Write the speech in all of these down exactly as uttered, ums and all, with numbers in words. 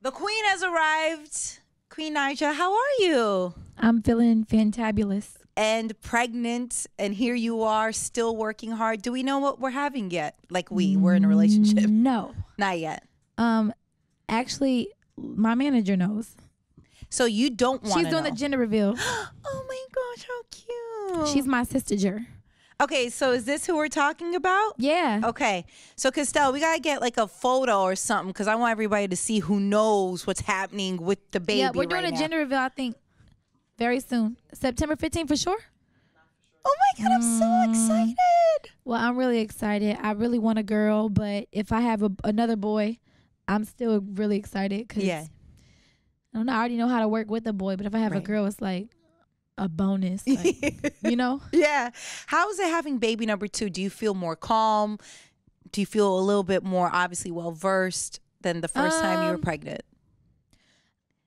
The queen has arrived. Queen Naija, how are you? I'm feeling fantabulous. And pregnant, and here you are still working hard. Do we know what we're having yet? Like we, we're in a relationship. No. Not yet. Um, actually, my manager knows. So you don't want to She's doing know. the gender reveal. Oh my gosh, how cute. She's my sister-ger. Okay, so is this who we're talking about? Yeah. Okay. So, Castell, we got to get like a photo or something because I want everybody to see who knows what's happening with the baby. Yeah, we're doing right a now. gender reveal, I think, very soon. September fifteenth for sure? Oh, my God. I'm mm. so excited. Well, I'm really excited. I really want a girl, but if I have a, another boy, I'm still really excited because yeah. I don't know. I already know how to work with a boy, but if I have right. a girl, it's like a bonus, like, you know? Yeah. How is it having baby number two? Do you feel more calm? Do you feel a little bit more obviously well-versed than the first um, time you were pregnant?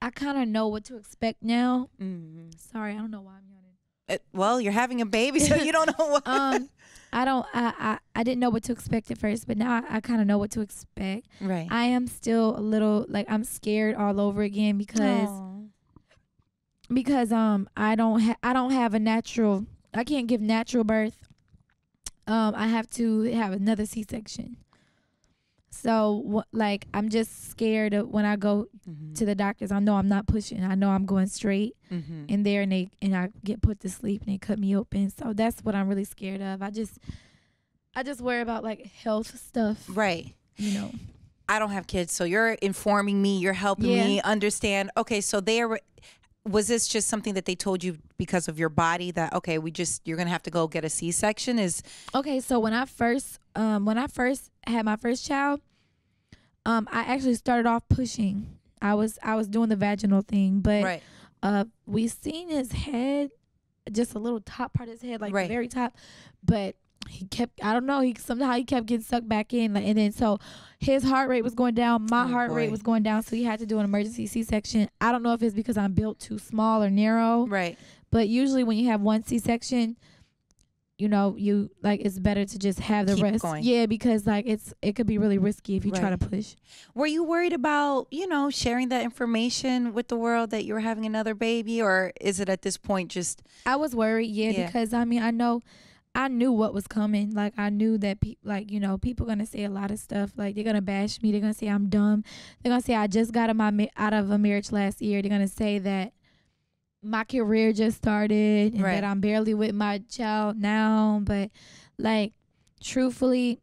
I kind of know what to expect now. Mm-hmm. Sorry, I don't know why I'm yawning. It, well, you're having a baby, so you don't know what. um, I don't. I, I I didn't know what to expect at first, but now I, I kind of know what to expect. Right. I am still a little, like, I'm scared all over again because... Aww. Because um I don't ha I don't have a natural I can't give natural birth. Um I have to have another C-section. So like I'm just scared of when I go mm-hmm. to the doctors. I know I'm not pushing. I know I'm going straight mm-hmm. in there and they and I get put to sleep and they cut me open. So that's what I'm really scared of. I just I just worry about like health stuff. Right. You know. I don't have kids, so you're informing me, you're helping yeah. me understand. Okay, so they are Was this just something that they told you because of your body that, okay, we just, you're going to have to go get a C-section? Is Okay, so when I first, um, when I first had my first child, um, I actually started off pushing. I was, I was doing the vaginal thing, but right. uh, we seen his head, just a little top part of his head, like right. the very top, but he kept, I don't know, he somehow he kept getting sucked back in. Like, and then so his heart rate was going down. My oh, heart boy. rate was going down. So he had to do an emergency C-section. I don't know if it's because I'm built too small or narrow. Right. But usually when you have one C-section, you know, you like it's better to just have the Keep rest. Going. Yeah, because like it's it could be really risky if you right. try to push. Were you worried about, you know, sharing that information with the world that you were having another baby, or is it at this point just? I was worried. Yeah, yeah. Because I mean, I know. I knew what was coming. Like, I knew that, pe like, you know, people going to say a lot of stuff. Like, they're going to bash me. They're going to say I'm dumb. They're going to say I just got my out of a marriage last year. They're going to say that my career just started and right. that I'm barely with my child now. But, like, truthfully,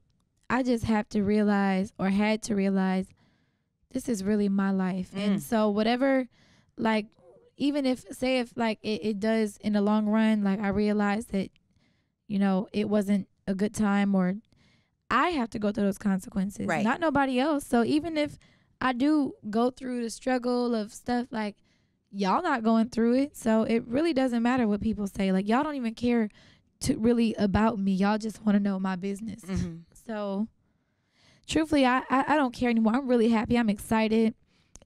I just have to realize or had to realize this is really my life. Mm. And so whatever, like, even if, say if, like, it, it does in the long run, like, I realize that, you know, it wasn't a good time, or I have to go through those consequences, right. not nobody else. So even if I do go through the struggle of stuff, like, y'all not going through it. So it really doesn't matter what people say. Like, y'all don't even care to really about me. Y'all just want to know my business. Mm-hmm. So truthfully, I, I, I don't care anymore. I'm really happy. I'm excited.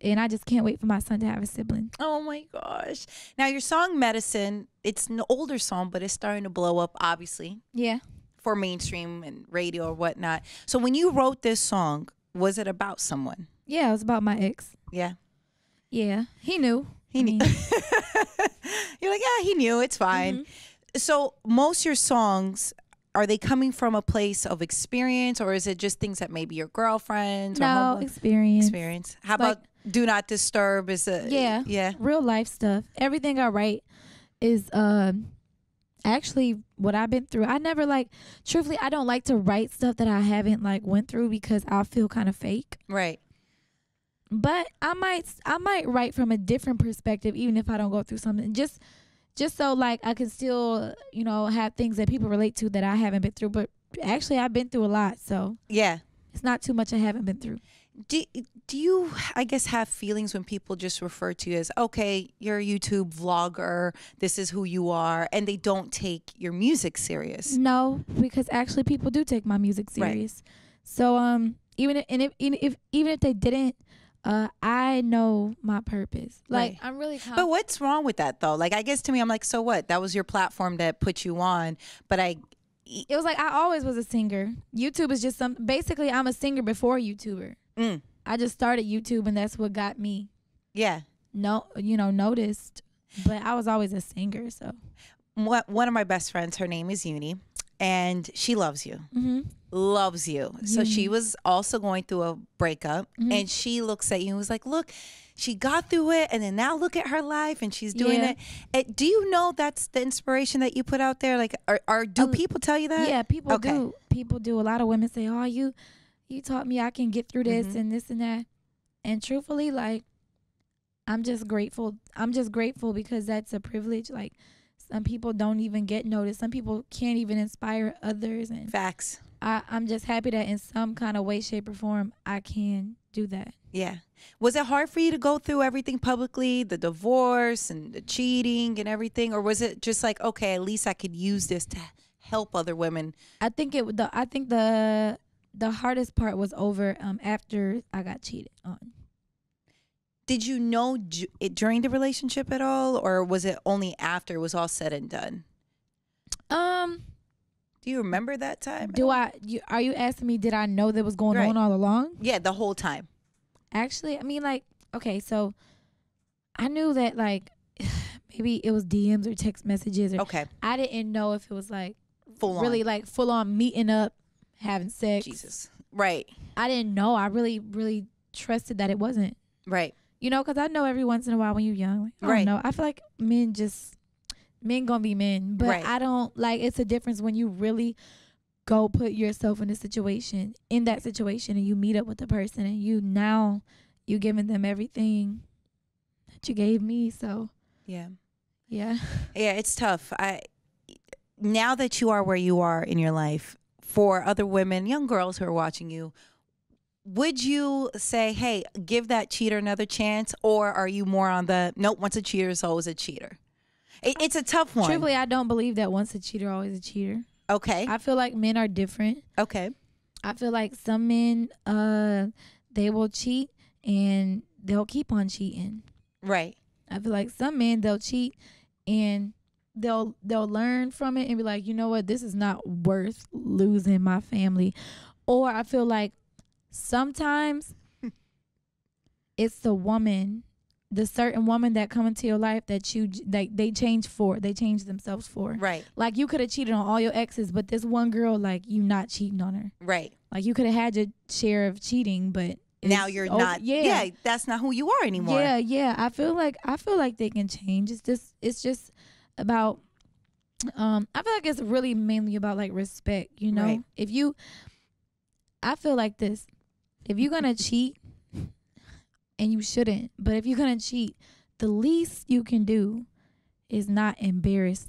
And I just can't wait for my son to have a sibling. Oh, my gosh. Now, your song, Medicine, it's an older song, but it's starting to blow up, obviously. Yeah. For mainstream and radio or whatnot. So when you wrote this song, was it about someone? Yeah, it was about my ex. Yeah. Yeah. He knew. He I knew. You're like, yeah, he knew. It's fine. Mm-hmm. So most of your songs... Are they coming from a place of experience, or is it just things that maybe your girlfriend? No, or experience. Experience. How like, about Do Not Disturb? Is a yeah, yeah, real life stuff. Everything I write is uh, actually what I've been through. I never like, truthfully, I don't like to write stuff that I haven't like went through because I feel kind of fake. Right. But I might, I might write from a different perspective, even if I don't go through something. Just. Just so, like, I can still, you know, have things that people relate to that I haven't been through. But actually, I've been through a lot, so. Yeah. It's not too much I haven't been through. Do, do you, I guess, have feelings when people just refer to you as, okay, you're a YouTube vlogger, this is who you are, and they don't take your music serious? No, because actually people do take my music serious. Right. So um, even if, and if, even if even if they didn't, Uh, I know my purpose. Like, right. I'm really confident. But what's wrong with that, though? Like, I guess to me, I'm like, so what? That was your platform that put you on. But I, it was like I always was a singer. YouTube is just some. Basically, I'm a singer before YouTuber. Mm. I just started YouTube, and that's what got me. Yeah. No, you know, noticed. But I was always a singer. So, what one of my best friends, her name is Uni, and she loves you. Mm-hmm. Loves you. Mm-hmm. So she was also going through a breakup, mm-hmm. and she looks at you and was like, "Look, she got through it, and then now look at her life, and she's doing yeah. it." And do you know that's the inspiration that you put out there? Like, are, are do uh, people tell you that? Yeah, people okay. do. People do. A lot of women say, "Oh, you, you taught me I can get through this mm-hmm. and this and that." And truthfully, like, I'm just grateful. I'm just grateful because that's a privilege. Like, some people don't even get noticed. Some people can't even inspire others. And facts. I, I'm just happy that in some kind of way, shape, or form, I can do that. Yeah. Was it hard for you to go through everything publicly, the divorce and the cheating and everything? Or was it just like, okay, at least I could use this to help other women? I think it. The, I think the the hardest part was over um, after I got cheated on. Did you know it during the relationship at all? Or was it only after it was all said and done? Um... Do you remember that time? Do I? You, are you asking me? Did I know that was going right. on all along? Yeah, the whole time. Actually, I mean, like, okay, so I knew that, like, maybe it was D Ms or text messages. Or, okay. I didn't know if it was like full really on. like full on meeting up, having sex. Jesus, right? I didn't know. I really, really trusted that it wasn't. Right. You know, because I know every once in a while when you're young, like, I right? don't know, I feel like men just. Men gonna be men, but right. I don't like. It's a difference when you really go put yourself in a situation, in that situation, and you meet up with the person, and you now you giving them everything that you gave me. So yeah, yeah, yeah. It's tough. I now that you are where you are in your life, for other women, young girls who are watching you, would you say, "Hey, give that cheater another chance," or are you more on the nope? Once a cheater, it's always a cheater. It's a tough one. Truthfully, I don't believe that once a cheater, always a cheater. Okay. I feel like men are different. Okay. I feel like some men, uh, they will cheat and they'll keep on cheating. Right. I feel like some men, they'll cheat and they'll they'll learn from it and be like, you know what, this is not worth losing my family. Or I feel like sometimes it's the woman. The certain woman that come into your life that you like, they change for, they change themselves for. Right. Like you could have cheated on all your exes, but this one girl, like you not cheating on her. Right. Like you could have had your share of cheating, but now you're oh, not. Yeah. Yeah. That's not who you are anymore. Yeah. Yeah. I feel like I feel like they can change. It's just it's just about. Um, I feel like it's really mainly about like respect. You know, right. if you, I feel like this, if you're gonna cheat. And you shouldn't. But if you're going to cheat, the least you can do is not embarrass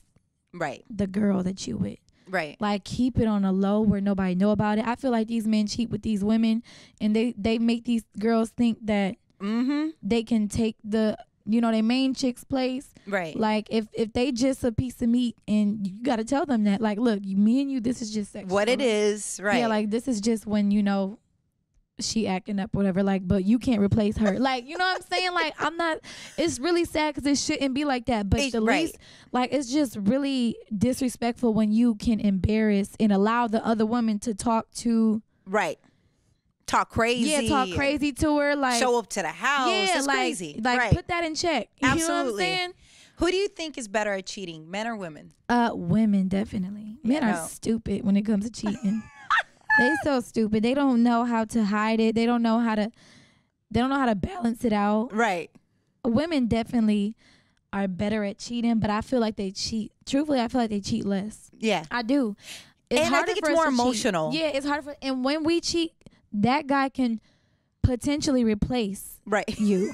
right. the girl that you with. Right. Like, keep it on a low where nobody know about it. I feel like these men cheat with these women, and they, they make these girls think that mm-hmm. they can take the, you know, their main chick's place. Right. Like, if, if they just a piece of meat, and you got to tell them that. Like, look, you, me and you, this is just sexual. What it is, right. Yeah, like, this is just when, you know, she acting up whatever, like, but you can't replace her, like, you know what I'm saying? Like, I'm not, it's really sad because it shouldn't be like that, but it's the right. least, like, it's just really disrespectful when you can embarrass and allow the other woman to talk to right talk crazy yeah talk crazy to her, like show up to the house. Yeah, it's like, crazy like right. put that in check. You absolutely know what I'm saying? Who do you think is better at cheating, men or women? Uh women, definitely. Men yeah, are no. stupid when it comes to cheating. They so stupid. They don't know how to hide it. They don't know how to they don't know how to balance it out. Right. Women definitely are better at cheating, but I feel like they cheat. Truthfully, I feel like they cheat less. Yeah. I do. It's and I think it's more emotional. Cheat. Yeah, it's harder for and when we cheat, that guy can potentially replace right. you.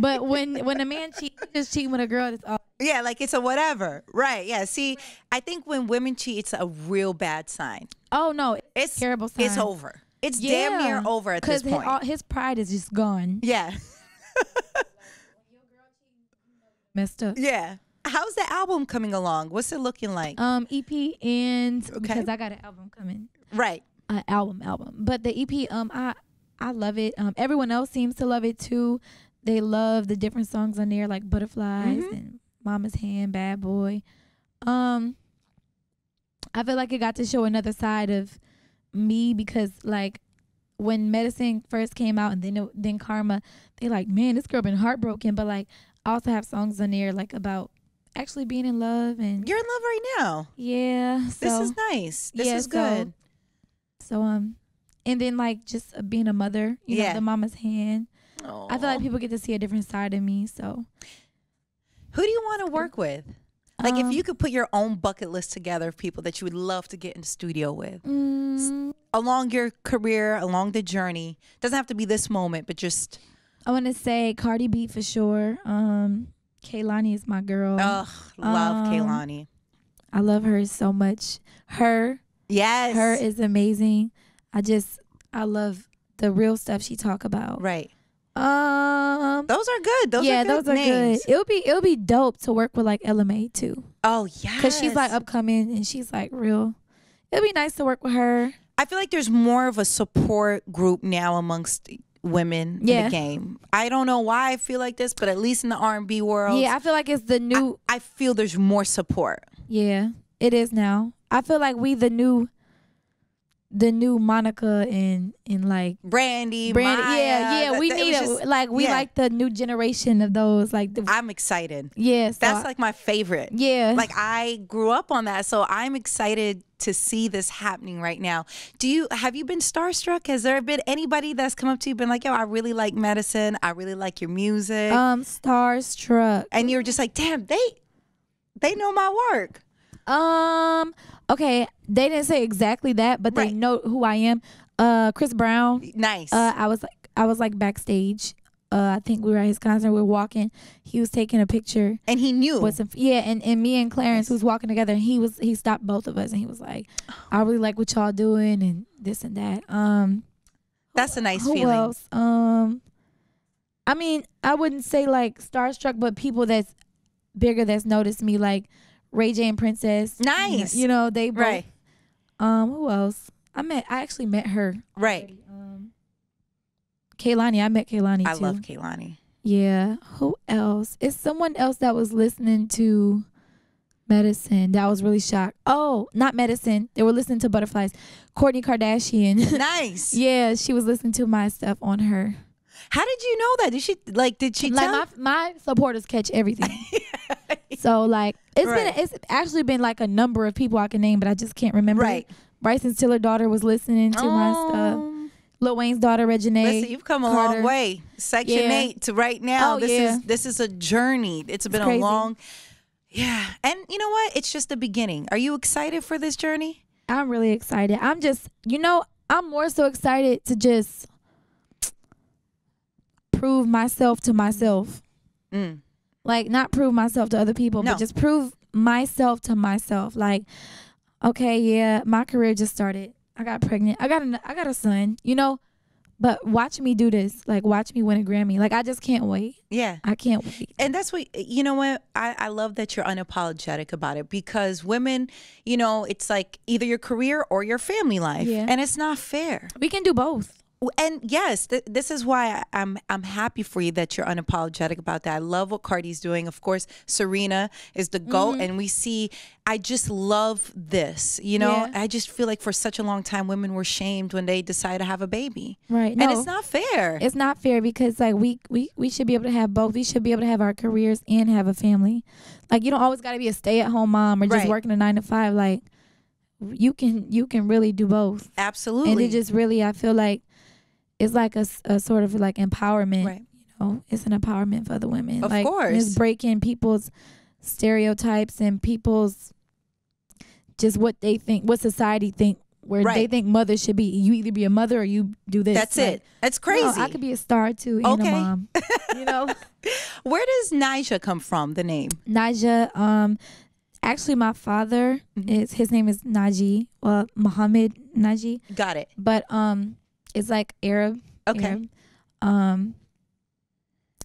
But when when a man cheats, just cheating with a girl, it's all yeah, like it's a whatever. Right. Yeah. See, right. I think when women cheat, it's a real bad sign. Oh, no. It's, it's a terrible sign. It's over. It's yeah. damn near over at this point. Because his, his pride is just gone. Yeah. Messed up. Yeah. How's the album coming along? What's it looking like? Um, E P and okay. because I got an album coming. Right. An uh, album, album. But the E P, um, I, I love it. Um, everyone else seems to love it, too. They love the different songs on there, like Butterflies mm-hmm. and Mama's Hand, Bad Boy. Um, I feel like it got to show another side of me, because like when medicine first came out and then it, then Karma, they like, man, this girl been heartbroken. But like I also have songs on there like about actually being in love, and you're in love right now. Yeah, so, this is nice. This yeah, is good. So, so um, and then like just being a mother, you yeah. know, the mama's hand. Aww. I feel like people get to see a different side of me. So, who do you want to work with? Like, um, if you could put your own bucket list together of people that you would love to get in the studio with, mm, along your career, along the journey, doesn't have to be this moment, but just. I want to say Cardi B for sure. Um, Kehlani is my girl. Ugh, love um, Kehlani. I love her so much. Her, yes, her is amazing. I just, I love the real stuff she talk about. Right. Um, those are good. Those yeah, are good those names. Are good. It'll be it'll be dope to work with like Ella Mae too. Oh yeah, because she's like upcoming and she's like real. It'll be nice to work with her. I feel like there's more of a support group now amongst women yeah. in the game. I don't know why I feel like this, but at least in the R and B world, yeah, I feel like it's the new. I, I feel there's more support. Yeah, it is now. I feel like we the new. The new Monica and and like Brandy, Brandy, Maya, yeah, yeah. That, we that, need it just, like we yeah. like the new generation of those. Like the, I'm excited. Yes, yeah, so that's I, like my favorite. Yeah, like I grew up on that, so I'm excited to see this happening right now. Do you have you been starstruck? Has there been anybody that's come up to you been like, yo, I really like medicine. I really like your music. Um, starstruck, and you're just like, damn, they they know my work. Um. Okay, they didn't say exactly that, but right. they know who I am. Uh, Chris Brown. Nice. Uh, I was like, I was like backstage. Uh, I think we were at his concert. We were walking. He was taking a picture, and he knew. With some, yeah, and, and me and Clarence, nice. who was walking together, and he was he stopped both of us, and he was like, "I really like what y'all doing, and this and that." Um, that's a nice who feeling. Else? Um, I mean, I wouldn't say like starstruck, but people that's bigger that's noticed me, like. Ray J and Princess. Nice. You know, they both. Right. Um, who else? I met, I actually met her. Right. Um, Kehlani. I met Kehlani I too. I love Kehlani. Yeah. Who else? It's someone else that was listening to medicine that I was really shocked. Oh, not medicine. They were listening to Butterflies. Kourtney Kardashian. Nice. Yeah, she was listening to my stuff on her. How did you know that? Did she, like, did she like tell? Like, my, my supporters catch everything. So, like, it's right. been, it's actually been, like, a number of people I can name, but I just can't remember. Right. Bryson Tiller daughter was listening to um, my stuff. Lil Wayne's daughter, Reginae. Listen, you've come a Carter. long way. Section yeah. eight to right now. Oh, this yeah. is This is a journey. It's, it's been crazy. a long, yeah. And you know what? It's just the beginning. Are you excited for this journey? I'm really excited. I'm just, you know, I'm more so excited to just prove myself to myself. Mm. Like, not prove myself to other people, no. but just prove myself to myself. Like, okay, yeah, my career just started. I got pregnant. I got an, I got a son, you know? But watch me do this. Like, watch me win a Grammy. Like, I just can't wait. Yeah. I can't wait. And that's what, you know what? I, I love that you're unapologetic about it, because women, you know, it's like either your career or your family life. Yeah. And it's not fair. We can do both. And yes, th this is why I'm I'm happy for you that you're unapologetic about that. I love what Cardi's doing. Of course, Serena is the GOAT, mm-hmm. and we see. I just love this, you know. Yeah. I just feel like for such a long time, women were shamed when they decide to have a baby, right? No, and it's not fair. It's not fair, because like we we we should be able to have both. We should be able to have our careers and have a family. Like, you don't always got to be a stay-at-home mom or just right. working a nine to five. Like, you can you can really do both. Absolutely. And it just really, I feel like. It's like a, a sort of like empowerment, right. you know. It's an empowerment for the women. Of like, course. It's breaking people's stereotypes and people's just what they think, what society think, where right. they think mothers should be. You either be a mother or you do this. That's like, it. That's crazy. You know, I could be a star too, and okay. a mom. You know. Where does Naija come from, the name? Naija, um, actually my father, mm-hmm. is, his name is Najee, well, Muhammad Najee. Got it. But, um... it's like Arab. Okay. Arab. Um,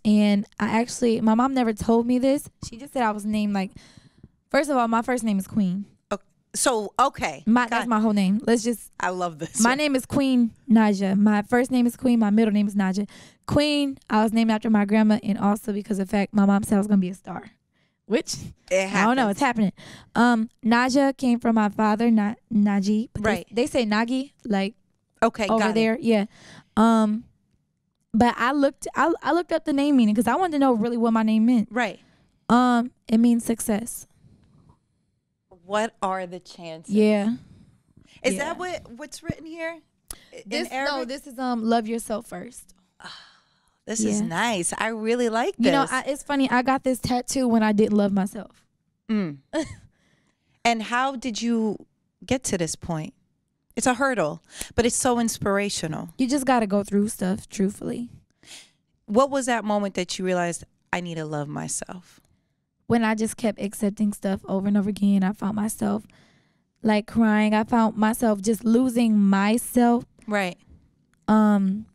and I actually, my mom never told me this. She just said I was named like, first of all, my first name is Queen. Okay. So, okay. My, that's my whole name. Let's just. I love this. My name is Queen Naija. My first name is Queen. My middle name is Naija. Queen, I was named after my grandma, and also because of the fact my mom said I was going to be a star. Which it I don't know. It's happening. Um, Naija came from my father, not Na Najee. Right. They, they say Nagi, like okay, over got there. It. Yeah. Um, but I looked, I I looked up the name meaning because I wanted to know really what my name meant. Right. Um, it means success. What are the chances? Yeah. Is yeah. that what what's written here? This In Arabic? No, this is um, love yourself first. This yeah. is nice. I really like this. You know, I, it's funny. I got this tattoo when I didn't love myself. Mm. And how did you get to this point? It's a hurdle, but it's so inspirational. You just got to go through stuff, truthfully. What was that moment that you realized, I need to love myself? When I just kept accepting stuff over and over again, I found myself, like, crying. I found myself just losing myself. Right. Um...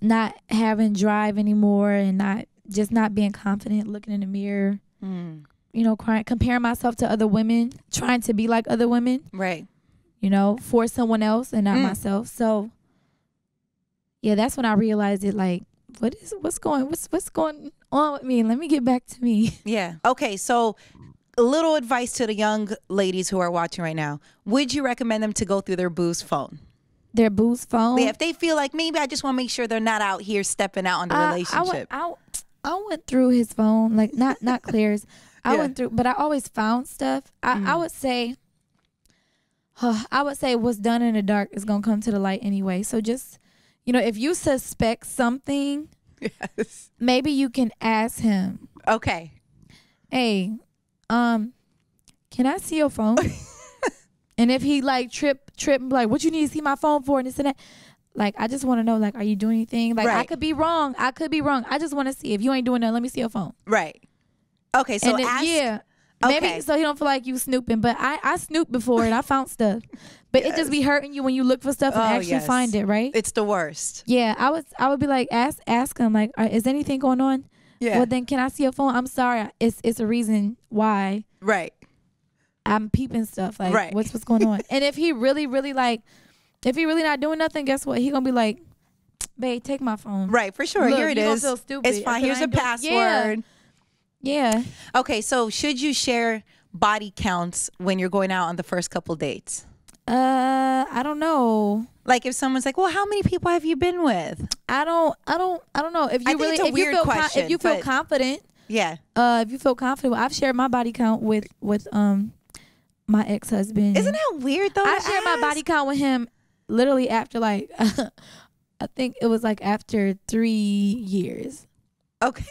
not having drive anymore and not just not being confident, looking in the mirror, mm. you know, crying, comparing myself to other women, trying to be like other women. Right. You know, for someone else and not mm. myself. So, yeah, that's when I realized it, like, what is, what's going, what's, what's going on with me? Let me get back to me. Yeah. Okay. So a little advice to the young ladies who are watching right now. Would you recommend them to go through their boo's phone? Their boo's phone. Yeah, if they feel like maybe I just want to make sure they're not out here stepping out on the I, relationship. I went, I, I went through his phone, like not not Claire's. I yeah. went through, but I always found stuff. I, mm. I would say, huh, I would say what's done in the dark is gonna come to the light anyway. So just, you know, if you suspect something, yes. maybe you can ask him. Okay. Hey, um, can I see your phone? And if he like trip, trip, like, what you need to see my phone for and this and that. Like, I just want to know, like, are you doing anything? Like, right. I could be wrong. I could be wrong. I just want to see. If you ain't doing nothing, let me see your phone. Right. Okay, so then, ask. Yeah. Okay. Maybe so he don't feel like you snooping. But I, I snooped before and I found stuff. But yes. it just be hurting you when you look for stuff and oh, actually yes. find it, right? It's the worst. Yeah, I was, I would be like, ask ask him, like, is anything going on? Yeah. Well, then can I see your phone? I'm sorry. It's, it's a reason why. Right. I'm peeping stuff, like, right. what's what's going on? And if he really, really, like, if he really not doing nothing, guess what? He gonna be like, babe, take my phone. Right, for sure. Look, here it is. Feel stupid. It's fine. Here's a password. Yeah. yeah. Okay, so should you share body counts when you're going out on the first couple dates? Uh, I don't know. Like, if someone's like, well, how many people have you been with? I don't, I don't, I don't know. If you I really, if you, feel question, com if you feel confident. Yeah. Uh, if you feel confident, well, I've shared my body count with, with, um, my ex-husband. Isn't that weird, though? I shared my body count with him literally after, like, I think it was, like, after three years. Okay.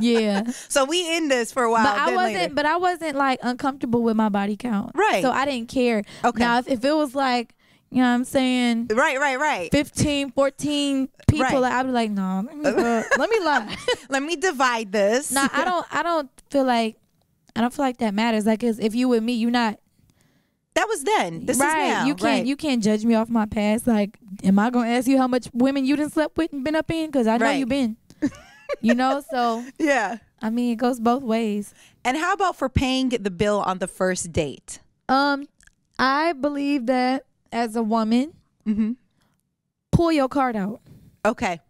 Yeah. So we in this for a while. But I wasn't, later. but I wasn't, like, uncomfortable with my body count. Right. So I didn't care. Okay. Now, if, if it was, like, you know what I'm saying? Right, right, right. fifteen, fourteen people. Right. Like, I'd be like, no, let me, uh, let me lie. Let me divide this. No, I don't, I don't feel like, I don't feel like that matters. Like, if you with me, you're not. That was then. This right. is now. You can't right. you can't judge me off my past. Like, am I gonna ask you how much women you done slept with and been up in? Because I know right. you been. You know, so yeah. I mean, it goes both ways. And how about for paying the bill on the first date? Um, I believe that as a woman, mm-hmm. pull your card out. Okay.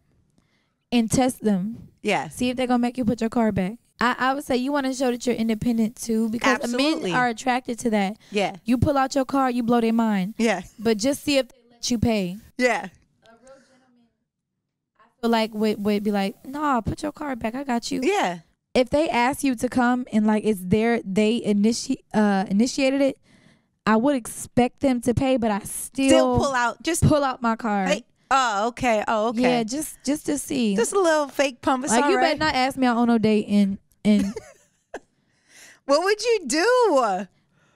And test them. Yeah. See if they're gonna make you put your card back. I, I would say you want to show that you're independent too, because Absolutely. men are attracted to that. Yeah. You pull out your card, you blow their mind. Yeah. But just see if they let you pay. Yeah. A real gentleman, I feel like would would be like, nah, put your card back. I got you. Yeah. If they ask you to come and like it's their they initi uh, initiated it, I would expect them to pay, but I still, still pull out just pull out my card. Like, oh, okay. Oh, okay. Yeah, just just to see. Just a little fake pump. It's like you right. better not ask me out on no date and. And what would you do?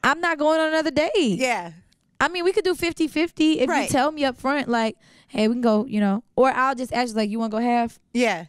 I'm not going on another date. Yeah. I mean, we could do fifty fifty if right. you tell me up front, like, hey, we can go, you know, or I'll just ask you, like, you want to go half? Yeah.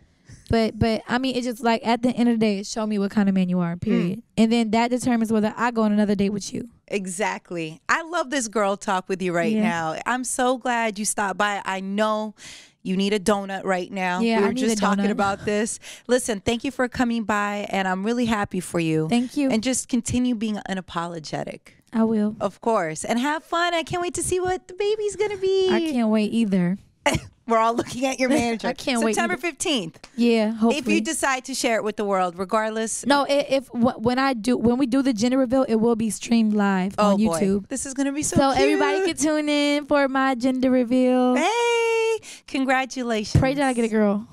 But, but I mean, it's just like at the end of the day, show me what kind of man you are, period. Mm. And then that determines whether I go on another date with you. Exactly. I love this girl talk with you right yeah. now. I'm so glad you stopped by. I know you need a donut right now. Yeah, we were just talking about this. Listen, thank you for coming by, and I'm really happy for you. Thank you. And just continue being unapologetic. I will. Of course. And have fun. I can't wait to see what the baby's going to be. I can't wait either. We're all looking at your manager. I can't wait. September fifteenth. Yeah, hopefully. If you decide to share it with the world, regardless. No, if, if when I do, when we do the gender reveal, it will be streamed live oh on YouTube. Boy. This is gonna be so. So cute. Everybody can tune in for my gender reveal. Hey, congratulations! Pray that I get a girl.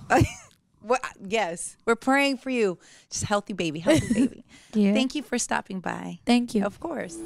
Well, yes, we're praying for you. Just healthy baby, healthy baby. Yeah. Thank you for stopping by. Thank you. Of course.